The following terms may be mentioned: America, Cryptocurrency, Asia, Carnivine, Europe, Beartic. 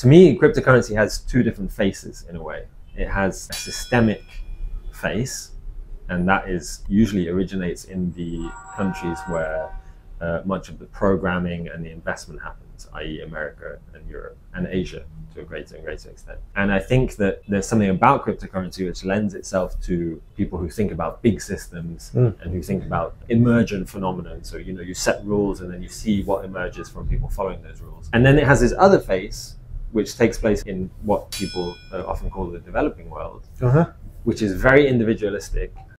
To me, cryptocurrency has two different faces in a way. It has a systemic face, and that is usually originates in the countries where much of the programming and the investment happens, i.e. America and Europe and Asia to a greater and greater extent. And I think that there's something about cryptocurrency which lends itself to people who think about big systems and who think about emergent phenomenon. So, you know, you set rules and then you see what emerges from people following those rules. And then it has this other face, which takes place in what people often call the developing world, which is very individualistic.